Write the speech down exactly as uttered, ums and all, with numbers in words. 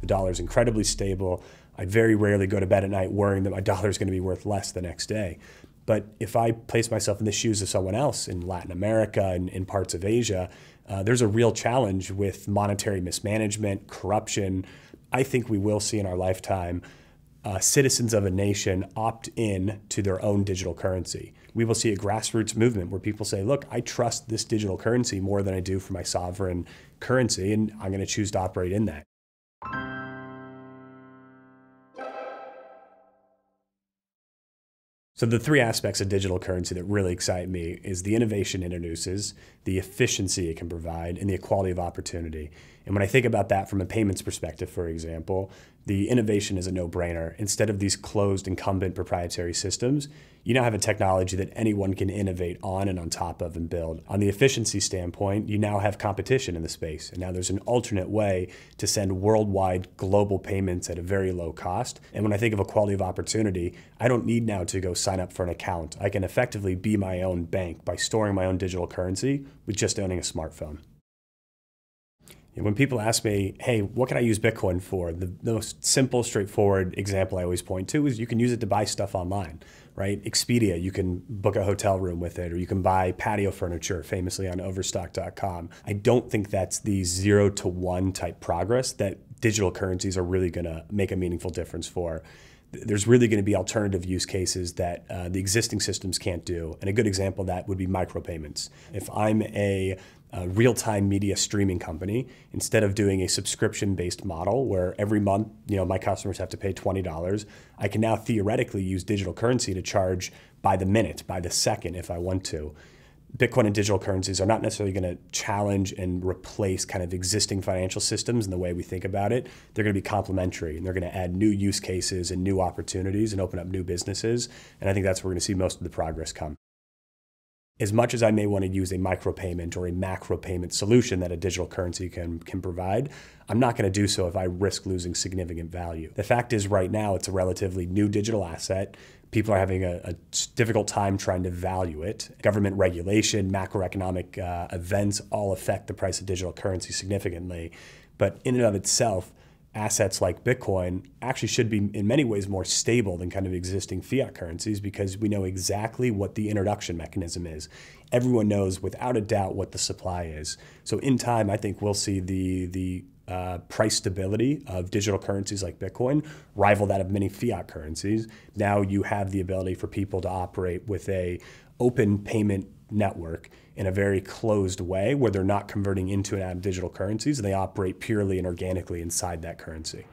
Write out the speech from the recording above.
The dollar's incredibly stable. I very rarely go to bed at night worrying that my dollar's going to be worth less the next day. But if I place myself in the shoes of someone else in Latin America and in parts of Asia, uh, there's a real challenge with monetary mismanagement, corruption. I think we will see in our lifetime uh, citizens of a nation opt in to their own digital currency. We will see a grassroots movement where people say, look, I trust this digital currency more than I do for my sovereign currency, and I'm going to choose to operate in that. So the three aspects of digital currency that really excite me is the innovation it introduces, the efficiency it can provide, and the equality of opportunity. And when I think about that from a payments perspective, for example, the innovation is a no-brainer. Instead of these closed, incumbent proprietary systems, you now have a technology that anyone can innovate on and on top of and build. On the efficiency standpoint, you now have competition in the space, and now there's an alternate way to send worldwide global payments at a very low cost. And when I think of equality of opportunity, I don't need now to go sign up for an account. I can effectively be my own bank by storing my own digital currency with just owning a smartphone. And when people ask me, hey, what can I use Bitcoin for? The most simple, straightforward example I always point to is you can use it to buy stuff online, right? Expedia, you can book a hotel room with it, or you can buy patio furniture, famously on overstock dot com. I don't think that's the zero to one type progress that digital currencies are really going to make a meaningful difference for. There's really going to be alternative use cases that uh, the existing systems can't do. And a good example of that would be micropayments. If I'm a, a real-time media streaming company, instead of doing a subscription-based model where every month, you know, my customers have to pay twenty dollars, I can now theoretically use digital currency to charge by the minute, by the second if I want to. Bitcoin and digital currencies are not necessarily going to challenge and replace kind of existing financial systems in the way we think about it. They're going to be complementary, and they're going to add new use cases and new opportunities and open up new businesses. And I think that's where we're going to see most of the progress come. As much as I may want to use a micropayment or a macro payment solution that a digital currency can, can provide, I'm not going to do so if I risk losing significant value. The fact is right now it's a relatively new digital asset. People are having a, a difficult time trying to value it. Government regulation, macroeconomic uh, events all affect the price of digital currency significantly. But in and of itself, assets like Bitcoin actually should be in many ways more stable than kind of existing fiat currencies, because we know exactly what the introduction mechanism is. Everyone knows without a doubt what the supply is. So in time, I think we'll see the, the uh, price stability of digital currencies like Bitcoin rival that of many fiat currencies. Now you have the ability for people to operate with a open payment network in a very closed way where they're not converting into and out of digital currencies, and they operate purely and organically inside that currency.